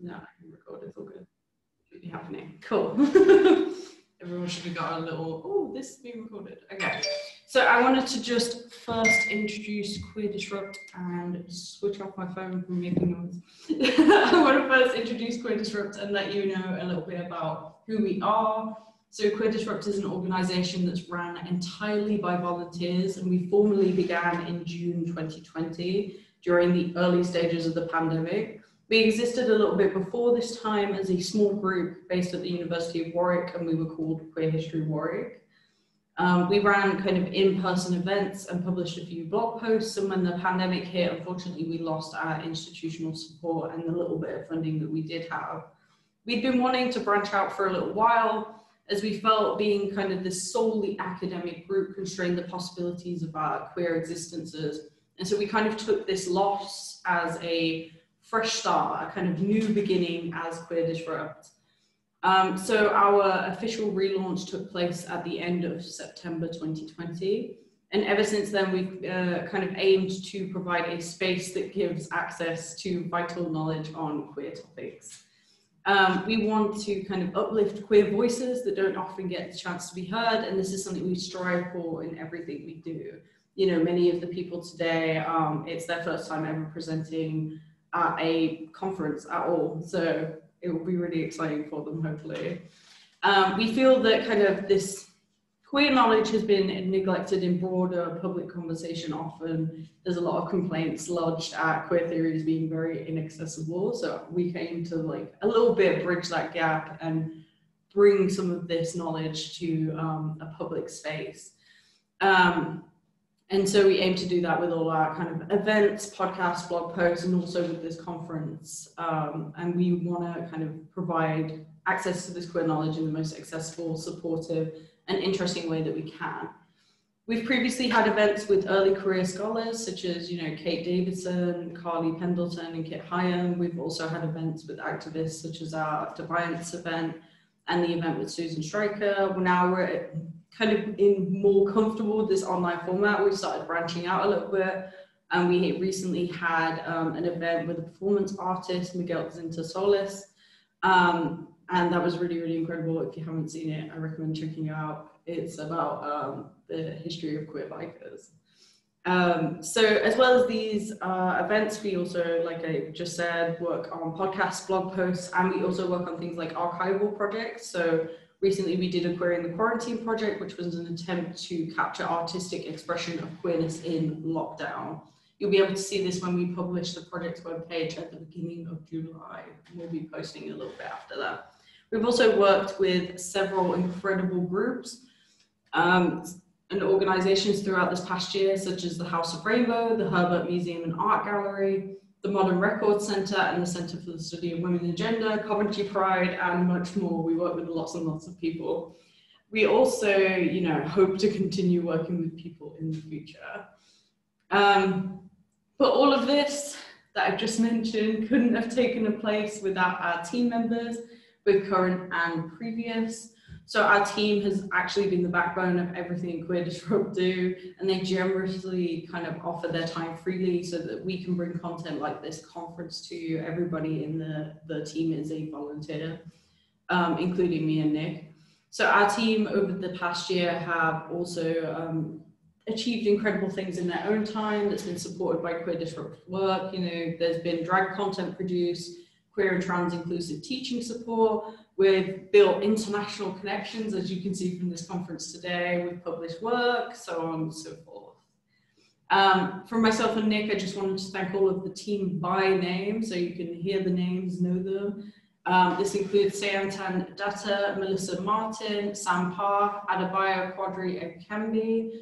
No, I can record, it's all good. Should be happening. Cool. Everyone should have got a little, oh, this is being recorded. Okay. So I wanted to just first introduce Queer Disrupt and switch off my phone from making noise. I want to first introduce Queer Disrupt and let you know a little bit about who we are. So Queer Disrupt is an organisation that's run entirely by volunteers, and we formally began in June 2020 during the early stages of the pandemic. We existed a little bit before this time as a small group based at the University of Warwick, and we were called Queer History Warwick. We ran kind of in-person events and published a few blog posts, and when the pandemic hit, unfortunately, we lost our institutional support and the little bit of funding that we did have. We'd been wanting to branch out for a little while, as we felt being kind of this solely academic group constrained the possibilities of our queer existences. And so we kind of took this loss as a fresh start, a kind of new beginning as Queer Disrupt. So our official relaunch took place at the end of September 2020. And ever since then, we've kind of aimed to provide a space that gives access to vital knowledge on queer topics. We want to kind of uplift queer voices that don't often get the chance to be heard, and this is something we strive for in everything we do. You know, many of the people today, it's their first time ever presenting at a conference at all, so it will be really exciting for them, hopefully. We feel that kind of this queer knowledge has been neglected in broader public conversation often. There's a lot of complaints lodged at queer theories being very inaccessible. So we came to like a little bit bridge that gap and bring some of this knowledge to a public space. And so we aim to do that with all our kind of events, podcasts, blog posts, and also with this conference. And we want to kind of provide access to this queer knowledge in the most accessible, supportive, an interesting way that we can. We've previously had events with early career scholars such as, you know, Kate Davidson, Carly Pendleton, and Kit Hyam. We've also had events with activists such as our Defiance event and the event with Susan Stryker. Now we're kind of in more comfortable with this online format. We've started branching out a little bit, and we recently had an event with a performance artist, Miguel Zinter Solis. And that was really, really incredible. If you haven't seen it, I recommend checking it out. It's about the history of queer bikers. So as well as these events, we also, like I just said, work on podcasts, blog posts, and we also work on things like archival projects. So recently we did a Queer in the Quarantine project, which was an attempt to capture artistic expression of queerness in lockdown. You'll be able to see this when we publish the project's webpage at the beginning of July. We'll be posting a little bit after that. We've also worked with several incredible groups and organizations throughout this past year, such as the House of Rainbow, the Herbert Museum and Art Gallery, the Modern Records Centre, and the Centre for the Study of Women and Gender, Coventry Pride, and much more. We work with lots and lots of people. We also, you know, hope to continue working with people in the future. But all of this that I've just mentioned couldn't have taken place without our team members, both current and previous. So our team has actually been the backbone of everything Queer Disrupt do, and they generously kind of offer their time freely so that we can bring content like this conference to you. Everybody in the team is a volunteer, including me and Nick. So our team over the past year have also achieved incredible things in their own time that's been supported by Queer Disrupt work. You know, there's been drag content produced, queer and trans inclusive teaching support. We've built international connections, as you can see from this conference today. We've published work, so on and so forth. From myself and Nick, I just wanted to thank all of the team by name, so you can hear the names, know them. This includes Sayantan Dutta, Melissa Martin, Sam Park, Adebayo Quadri and Kemby,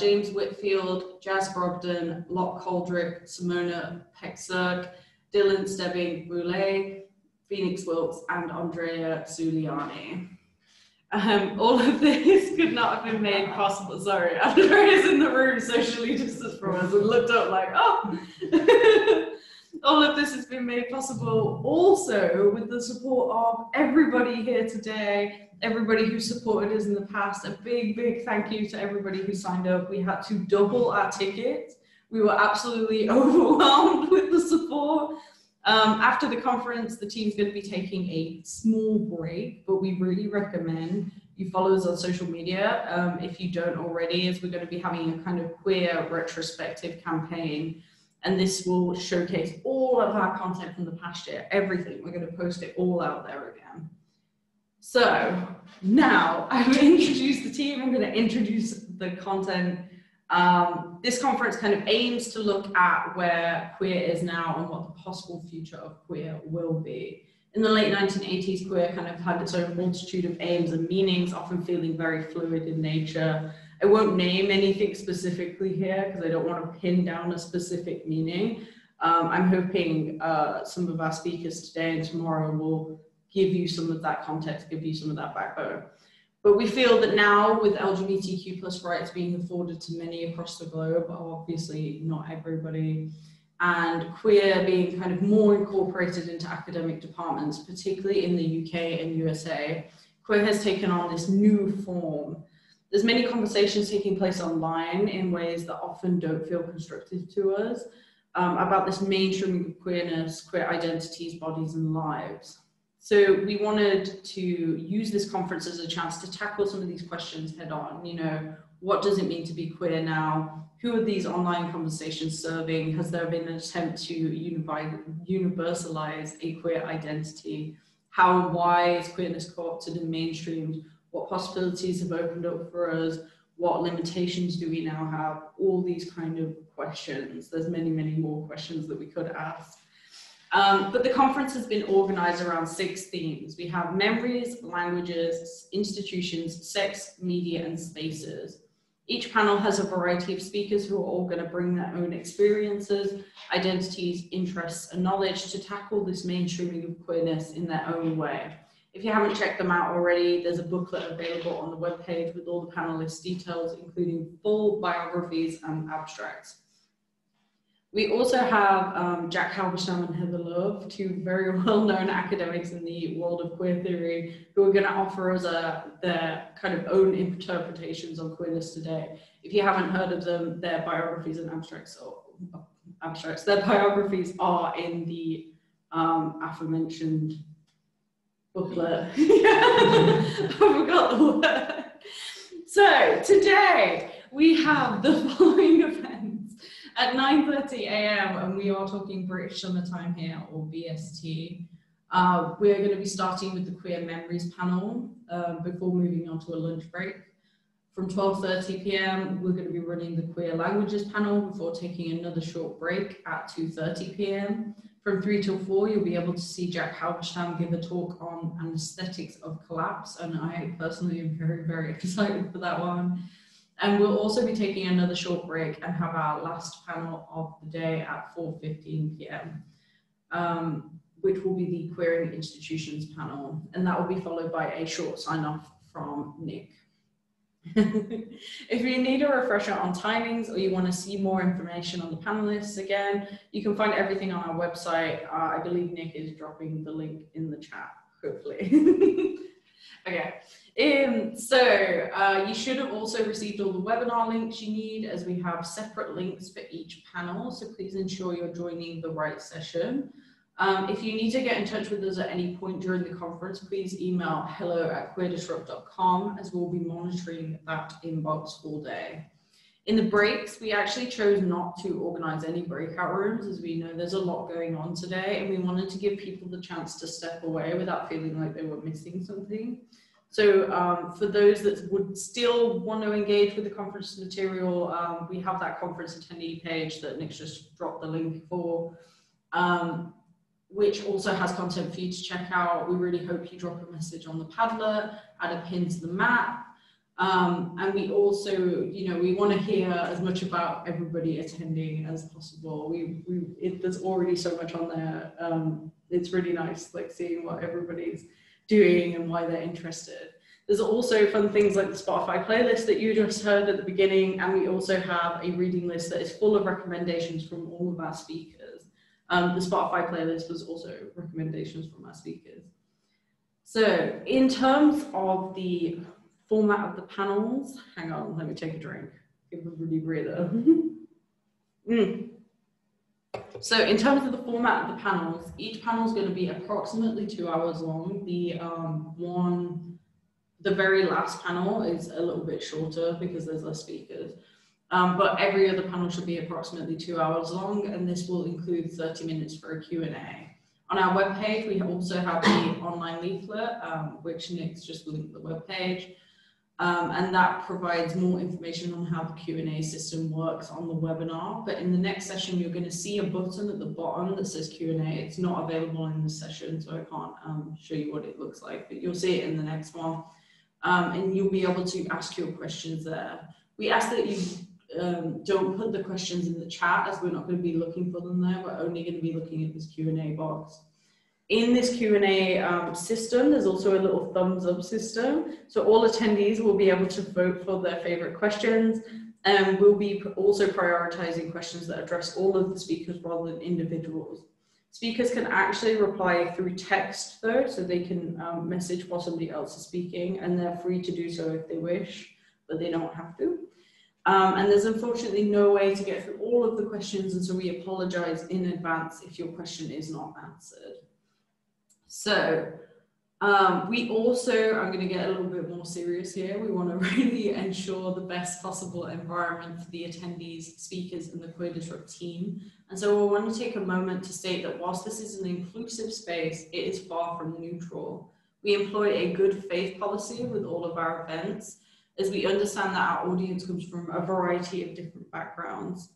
James Whitfield, Jazz Brogdon, Locke Coldrick, Simona Peck Serk, Dylan Stebbing, Roulet, Phoenix Wilkes, and Andrea Zuliani. All of this could not have been made possible. Sorry, Andrea's in the room socially distanced from us and looked up like, oh! All of this has been made possible also with the support of everybody here today, everybody who supported us in the past. A big, big thank you to everybody who signed up. We had to double our tickets. We were absolutely overwhelmed with the support. After the conference, the team's going to be taking a small break, but we really recommend you follow us on social media if you don't already, as we're going to be having a kind of queer retrospective campaign. And this will showcase all of our content from the past year, everything. We're going to post it all out there again. So now I've introduced the team. I'm going to introduce the content. This conference kind of aims to look at where queer is now and what the possible future of queer will be. In the late 1980s, queer kind of had its own multitude of aims and meanings, often feeling very fluid in nature. I won't name anything specifically here because I don't want to pin down a specific meaning. I'm hoping some of our speakers today and tomorrow will give you some of that context, give you some of that backbone. But we feel that now, with LGBTQ plus rights being afforded to many across the globe, obviously not everybody, and queer being kind of more incorporated into academic departments, particularly in the UK and USA, queer has taken on this new form. There's many conversations taking place online in ways that often don't feel constructive to us about this mainstreaming of queerness, queer identities, bodies, and lives. So we wanted to use this conference as a chance to tackle some of these questions head on. You know, what does it mean to be queer now? Who are these online conversations serving? Has there been an attempt to universalize a queer identity? How and why is queerness co-opted and mainstreamed? What possibilities have opened up for us? What limitations do we now have? All these kind of questions. There's many, many more questions that we could ask. But the conference has been organized around 6 themes. We have memories, languages, institutions, sex, media, and spaces. Each panel has a variety of speakers who are all going to bring their own experiences, identities, interests, and knowledge to tackle this mainstreaming of queerness in their own way. If you haven't checked them out already, there's a booklet available on the webpage with all the panelists' details, including full biographies and abstracts. We also have Jack Halberstam and Heather Love, 2 very well-known academics in the world of queer theory, who are going to offer us their kind of own interpretations on queerness today. If you haven't heard of them, their biographies and abstracts, their biographies are in the aforementioned booklet. I forgot the word. So today we have the following event. At 9:30 a.m, and we are talking British Summertime here, or BST. We're going to be starting with the Queer Memories panel before moving on to a lunch break. From 12:30 p.m, we're going to be running the Queer Languages panel before taking another short break at 2:30 p.m. From 3 till 4, you'll be able to see Jack Halberstam give a talk on an Aesthetics of Collapse, and I personally am very, very excited for that one. And we'll also be taking another short break and have our last panel of the day at 4:15 p.m, which will be the Queering Institutions panel. And that will be followed by a short sign-off from Nick. If you need a refresher on timings or you want to see more information on the panelists again, you can find everything on our website. I believe Nick is dropping the link in the chat, hopefully. Okay. You should have also received all the webinar links you need, as we have separate links for each panel, so please ensure you're joining the right session. If you need to get in touch with us at any point during the conference, please email hello@queerdisrupt.com, as we'll be monitoring that inbox all day. In the breaks, we actually chose not to organize any breakout rooms, as we know there's a lot going on today, and we wanted to give people the chance to step away without feeling like they were missing something. So for those that would still want to engage with the conference material, we have that conference attendee page that Nick's just dropped the link for, which also has content for you to check out. We really hope you drop a message on the Padlet, add a pin to the map. And we also, you know, we want to hear as much about everybody attending as possible. There's already so much on there. It's really nice, like, seeing what everybody's doing and why they're interested. There's also fun things like the Spotify playlist that you just heard at the beginning, and we also have a reading list that is full of recommendations from all of our speakers. The Spotify playlist was also recommendations from our speakers. So in terms of the format of the panels, hang on, let me take a drink, give everybody a breather. So in terms of the format of the panels, each panel is going to be approximately 2 hours long. The very last panel is a little bit shorter because there's less speakers. But every other panel should be approximately 2 hours long, and this will include 30 minutes for a Q&A. On our webpage, we also have the online leaflet, which Nick's just linked the webpage, and that provides more information on how the Q&A system works on the webinar. But in the next session, you're going to see a button at the bottom that says Q&A. It's not available in this session, so I can't show you what it looks like, but you'll see it in the next one, and you'll be able to ask your questions there. We ask that you don't put the questions in the chat, as we're not going to be looking for them there. We're only going to be looking at this Q&A box. In this Q&A system, there's also a little thumbs up system. So all attendees will be able to vote for their favorite questions. And we'll be also prioritizing questions that address all of the speakers rather than individuals. Speakers can actually reply through text though, so they can message while somebody else is speaking, and they're free to do so if they wish, but they don't have to. And there's unfortunately no way to get through all of the questions, and so we apologize in advance if your question is not answered. So I'm going to get a little bit more serious here. We want to really ensure the best possible environment for the attendees, speakers, and the Queer Disrupt team. And so we want to take a moment to state that whilst this is an inclusive space, it is far from neutral. We employ a good faith policy with all of our events, as we understand that our audience comes from a variety of different backgrounds.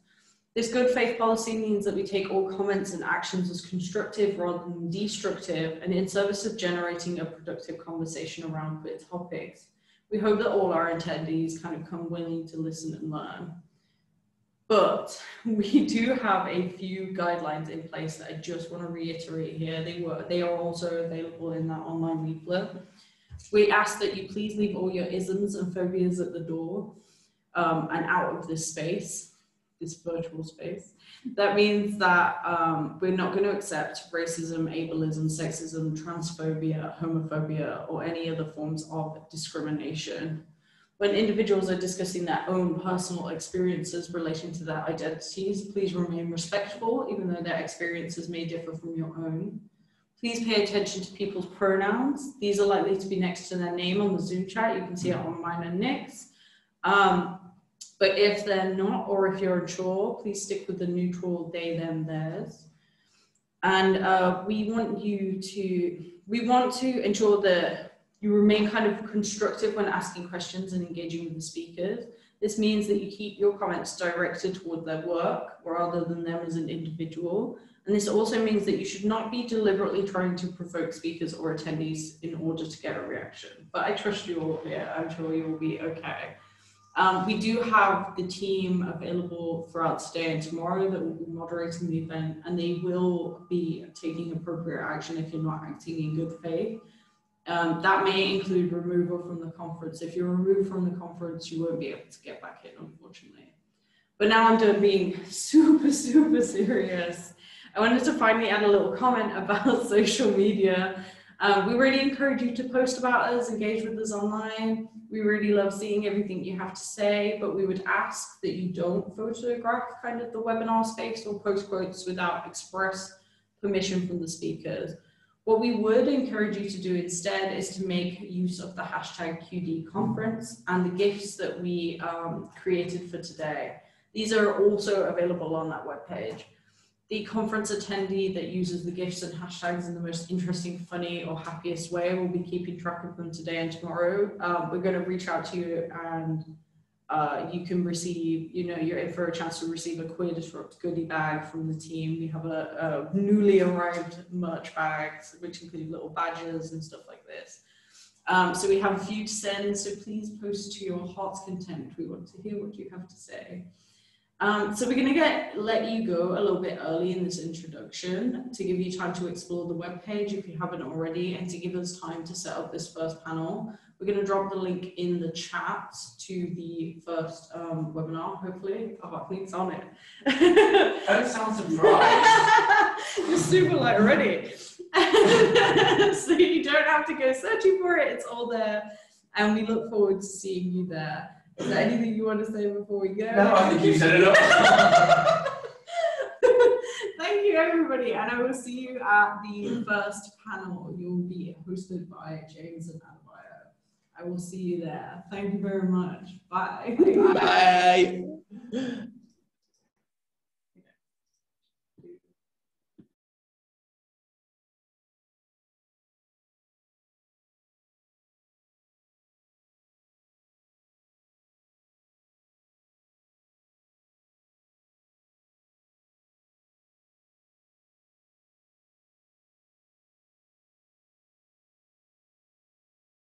This good faith policy means that we take all comments and actions as constructive rather than destructive, and in service of generating a productive conversation around queer topics. We hope that all our attendees kind of come willing to listen and learn. But we do have a few guidelines in place that I just want to reiterate here. They are also available in that online leaflet. We ask that you please leave all your isms and phobias at the door and out of this space, this virtual space. That means that we're not going to accept racism, ableism, sexism, transphobia, homophobia, or any other forms of discrimination. When individuals are discussing their own personal experiences relating to their identities, please remain respectful, even though their experiences may differ from your own. Please pay attention to people's pronouns. These are likely to be next to their name on the Zoom chat. You can see it on mine and Nick's. But if they're not, or if you're unsure, please stick with the neutral they, them, theirs. And we want to ensure that you remain kind of constructive when asking questions and engaging with the speakers. This means that you keep your comments directed toward their work rather than them as an individual. And this also means that you should not be deliberately trying to provoke speakers or attendees in order to get a reaction. But I trust you all here. I'm sure you will be okay. We do have the team available throughout today and tomorrow that will be moderating the event, and they will be taking appropriate action if you're not acting in good faith. That may include removal from the conference. If you're removed from the conference, you won't be able to get back in, unfortunately. But now I'm done being super, super serious. I wanted to finally add a little comment about social media. We really encourage you to post about us, engage with us online. We really love seeing everything you have to say, but we would ask that you don't photograph kind of the webinar space or post quotes without express permission from the speakers. What we would encourage you to do instead is to make use of the #QDConference and the GIFs that we created for today. These are also available on that webpage. The conference attendee that uses the GIFs and hashtags in the most interesting, funny, or happiest way will be keeping track of them today and tomorrow. We're going to reach out to you, and you can receive, you're in for a chance to receive a Queer Disrupt goodie bag from the team. We have a newly arrived merch bags, which include little badges and stuff like this. So we have a few to send, so please post to your heart's content. We want to hear what you have to say. So we're going to let you go a little bit early in this introduction to give you time to explore the webpage if you haven't already, and to give us time to set up this first panel. We're going to drop the link in the chat to the first webinar, hopefully. Oh, I think it's on it. That sounds surprised. You're super light already. So you don't have to go searching for it. It's all there. And we look forward to seeing you there. Is there anything you want to say before we go? No, I think you said it all. everybody, and I will see you at the first panel. You'll be hosted by James and Adebayo. I will see you there. Thank you very much. Bye. Bye.